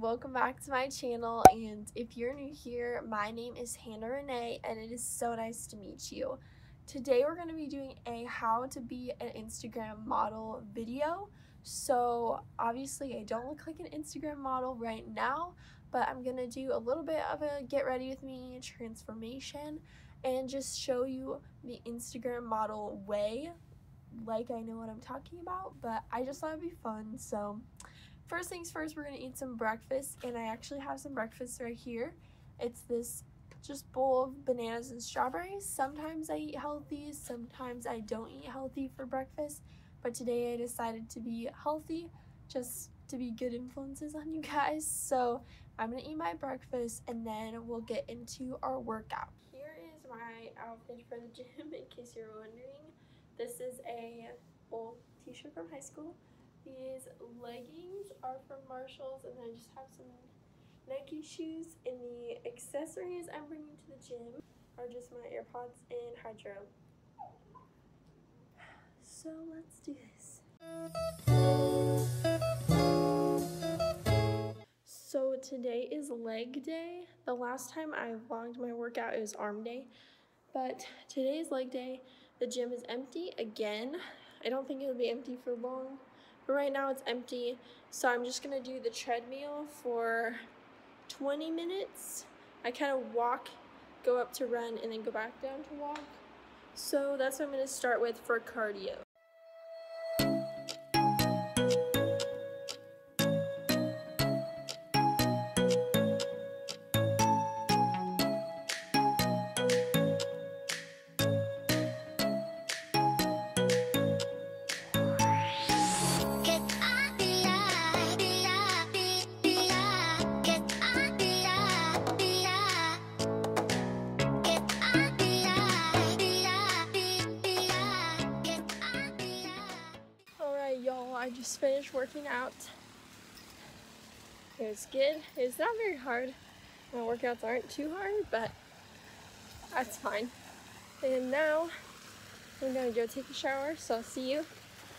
welcome back to my channel, and if you're new here, my name is Hannah Renee and it is so nice to meet you. Today we're going to be doing a how to be an Instagram model video. So obviously I don't look like an Instagram model right now, but I'm going to do a little bit of a get ready with me transformation and just show you the Instagram model way, like I know what I'm talking about, but I just thought it'd be fun. So first things first, we're gonna eat some breakfast, and I actually have some breakfast right here. It's this just bowl of bananas and strawberries. Sometimes I eat healthy, sometimes I don't eat healthy for breakfast, but today I decided to be healthy just to be good influences on you guys. So I'm gonna eat my breakfast and then we'll get into our workout. Here is my outfit for the gym, in case you're wondering. This is a old t-shirt from high school. These leggings are from Marshalls, and I just have some Nike shoes, and the accessories I'm bringing to the gym are just my AirPods and Hydro. So let's do this. So today is leg day. The last time I vlogged my workout, it was arm day, but today is leg day. The gym is empty again. I don't think it'll be empty for long, but right now it's empty. So I'm just gonna do the treadmill for 20 minutes. I kind of walk, go up to run, and then go back down to walk. So that's what I'm gonna start with for cardio. Finished working out. It was good. It's not very hard. My workouts aren't too hard, but that's fine. And now I'm gonna go take a shower, so I'll see you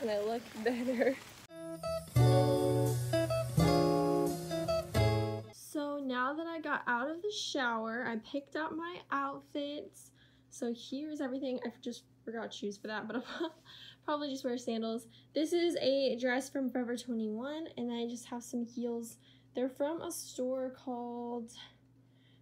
when I look better. So now that I got out of the shower, I picked out my outfits. So here's everything. I just forgot shoes for that, but I'll probably just wear sandals. This is a dress from Forever 21, and I just have some heels. They're from a store called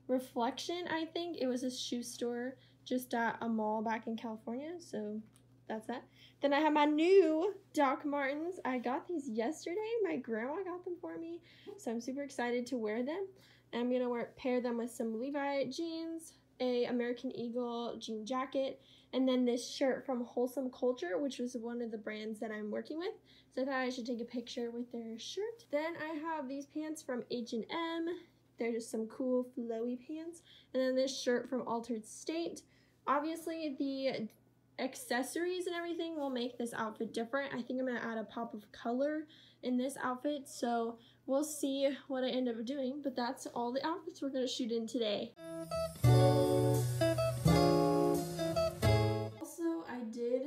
Reflection, I think. It was a shoe store just at a mall back in California, so that's that. Then I have my new Doc Martens. I got these yesterday. My grandma got them for me, so I'm super excited to wear them. And I'm gonna pair them with some Levi jeans, a American Eagle jean jacket, and then this shirt from Wholesome Culture, which was one of the brands that I'm working with. So I thought I should take a picture with their shirt. Then I have these pants from H&M. They're just some cool flowy pants. And then this shirt from Altered State. Obviously, the accessories and everything will make this outfit different. I think I'm gonna add a pop of color in this outfit, so we'll see what I end up doing. But that's all the outfits we're gonna shoot in today.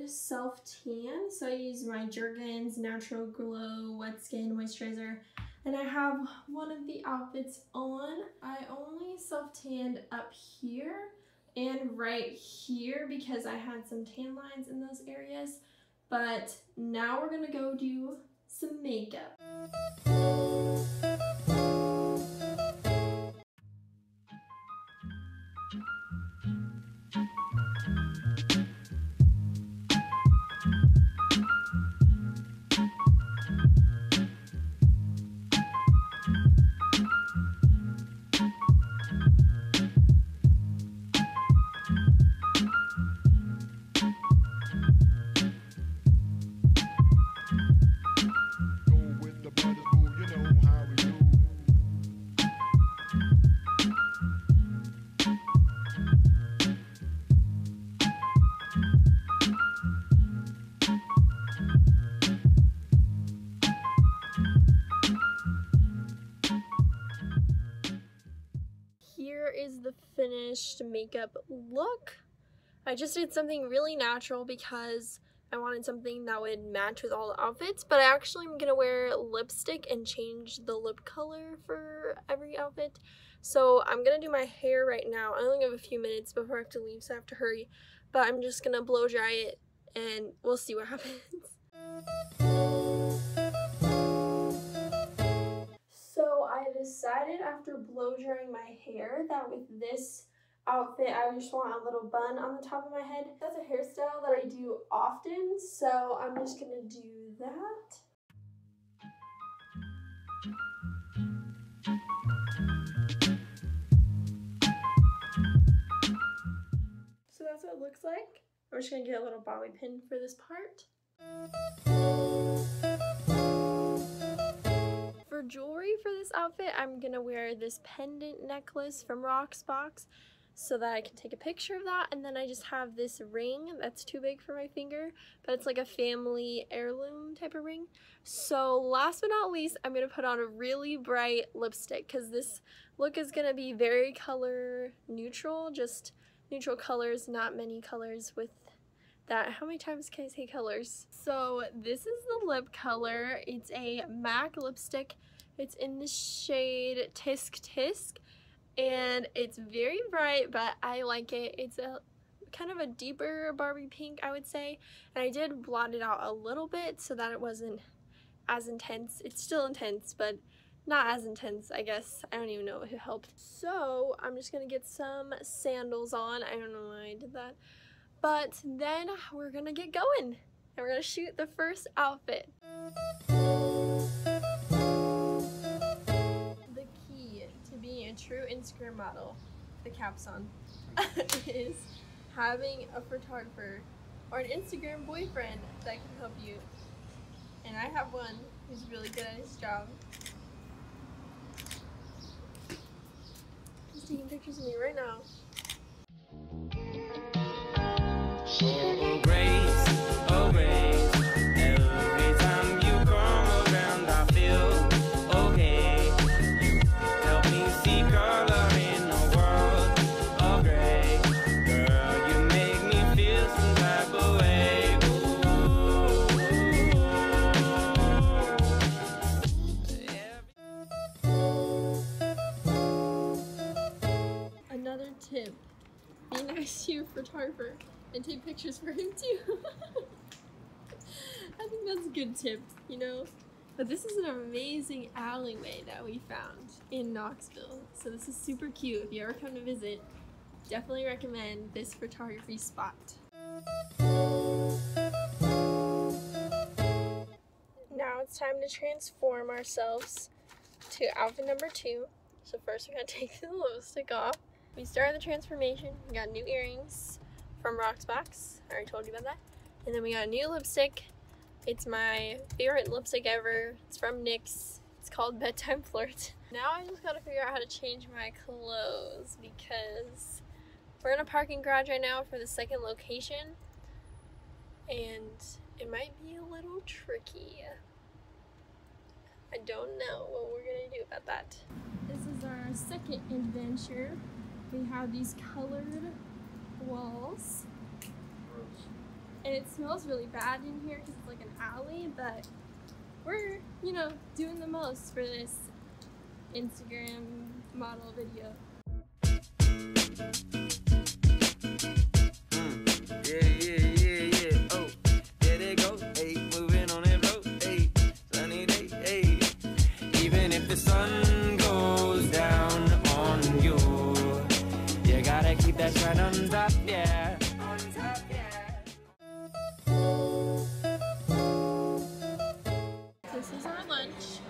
Self-tan, so I use my Jergens Natural Glow Wet Skin Moisturizer, and I have one of the outfits on. I only self-tanned up here and right here because I had some tan lines in those areas, but now we're gonna go do some makeup. Finished makeup look. I just did something really natural because I wanted something that would match with all the outfits, but I actually am gonna wear lipstick and change the lip color for every outfit. So I'm gonna do my hair right now. I only have a few minutes before I have to leave, so I have to hurry, but I'm just gonna blow dry it and we'll see what happens. So I decided after blow drying my hair that with this outfit I just want a little bun on the top of my head. That's a hairstyle that I do often, so I'm just gonna do that. So that's what it looks like. I'm just gonna get a little bobby pin for this part. For jewelry for this outfit, I'm gonna wear this pendant necklace from Rocksbox, so that I can take a picture of that, and then I just have this ring that's too big for my finger, but it's like a family heirloom type of ring. So last but not least, I'm gonna put on a really bright lipstick because this look is gonna be very color neutral, just neutral colors, not many colors with that. How many times can I say colors? So this is the lip color. It's a MAC lipstick. It's in the shade Tisk Tisk, and it's very bright, but I like it. It's a kind of a deeper Barbie pink, I would say, and I did blot it out a little bit so that it wasn't as intense. It's still intense, but not as intense, I guess. I don't even know if it helped. So I'm just gonna get some sandals on. I don't know why I did that, but then we're gonna get going and we're gonna shoot the first outfit. A true Instagram model, the caps on, is having a photographer or an Instagram boyfriend that can help you. And I have one who's really good at his job. He's taking pictures of me right now. Tip. Be nice to your photographer and take pictures for him too. I think that's a good tip, you know? But this is an amazing alleyway that we found in Knoxville. So this is super cute. If you ever come to visit, definitely recommend this photography spot. Now it's time to transform ourselves to outfit number 2. So first we're gonna take the lipstick off. We started the transformation. We got new earrings from Rocksbox. I already told you about that. And then we got a new lipstick. It's my favorite lipstick ever. It's from NYX. It's called Bedtime Flirt. Now I just gotta figure out how to change my clothes because we're in a parking garage right now for the second location. And it might be a little tricky. I don't know what we're gonna do about that. This is our second adventure. We have these colored walls. Gross. And it smells really bad in here because it's like an alley, but we're, you know, doing the most for this Instagram model video. Yeah. Oh, there they go. Hey, moving on that road. Hey, sunny day. Hey, even if the sun goes down on you. Keep that shine on top, yeah. On top, yeah. This is our lunch.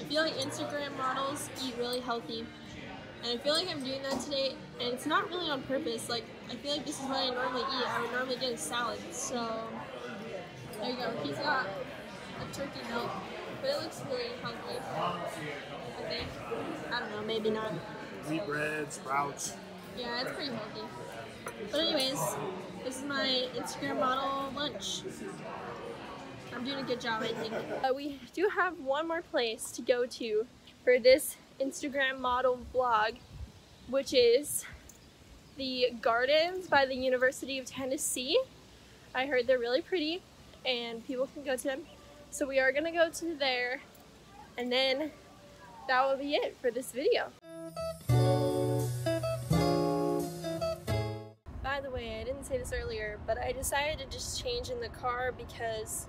I feel like Instagram models eat really healthy, and I feel like I'm doing that today, and it's not really on purpose. Like, I feel like this is what I normally eat. I would normally get a salad, so there you go. He's got a turkey belt, but it looks really healthy, I think. I don't know, maybe not. Wheat bread, sprouts. Yeah, it's pretty healthy. But anyways, this is my Instagram model lunch. I'm doing a good job, I think. We do have one more place to go to for this Instagram model vlog, which is the gardens by the University of Tennessee. I heard they're really pretty and people can go to them. So we are gonna go to there, and then that will be it for this video. By the way, I didn't say this earlier, but I decided to just change in the car because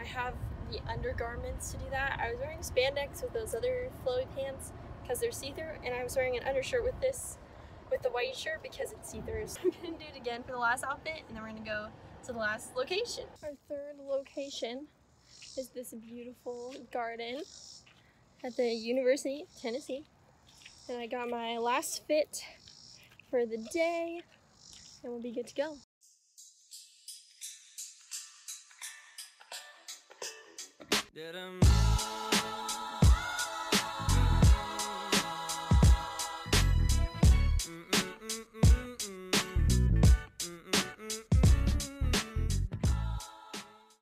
I have the undergarments to do that. I was wearing spandex with those other flowy pants because they're see-through, and I was wearing an undershirt with this, with the white shirt, because it's see-through. So I'm gonna do it again for the last outfit, and then we're gonna go to the last location. Our third location is this beautiful garden at the University of Tennessee. And I got my last fit for the day, and we'll be good to go.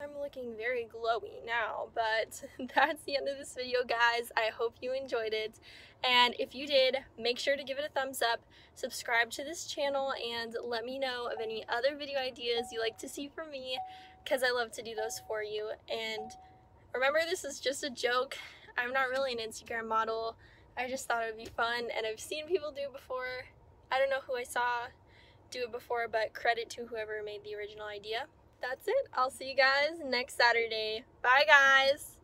I'm looking very glowy now, but that's the end of this video, guys. I hope you enjoyed it, and if you did, make sure to give it a thumbs up, subscribe to this channel, and let me know of any other video ideas you like to see from me, because I love to do those for you. And remember, this is just a joke. I'm not really an Instagram model. I just thought it would be fun, and I've seen people do it before. I don't know who I saw do it before, but credit to whoever made the original idea. That's it. I'll see you guys next Saturday. Bye, guys!